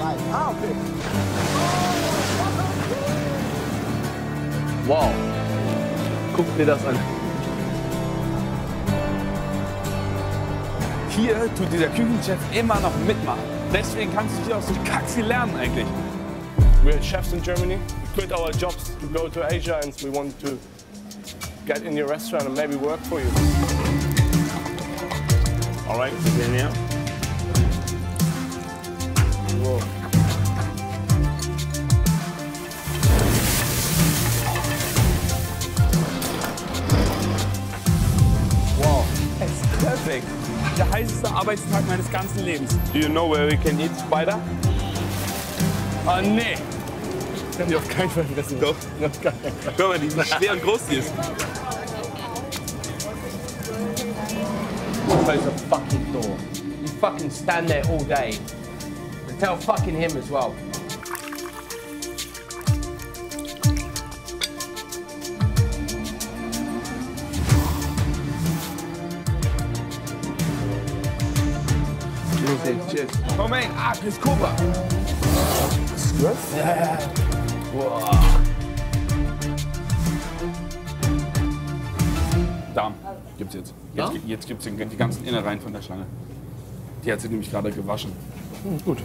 Right. Power pick. Wow. Guck dir das an. Hier tut dieser Küchenchef immer noch mitmachen. Deswegen kannst du hier auch so Kackviel lernen eigentlich. Wir sind Chefs in Germany. We quit our jobs to go to Asia and we want to get in your restaurant and maybe work for you. All right, we're in here. Whoa. Wow, it's perfect. Der heißeste Arbeitstag meines ganzen Lebens. Do you know where we can eat spider? Ah, nee. Das kann ich auf keinen Fall fressen. Doch. Guck mal, die ist schwer und groß, die ist. Close the fucking door. You fucking stand there all day. And tell fucking him as well. Cheers. Oh man, Chris Cooper. Stress? Yeah. Wow. Darm gibt's jetzt. Jetzt gibt's die ganzen Innereien von der Schlange. Die hat sie nämlich gerade gewaschen. Gut.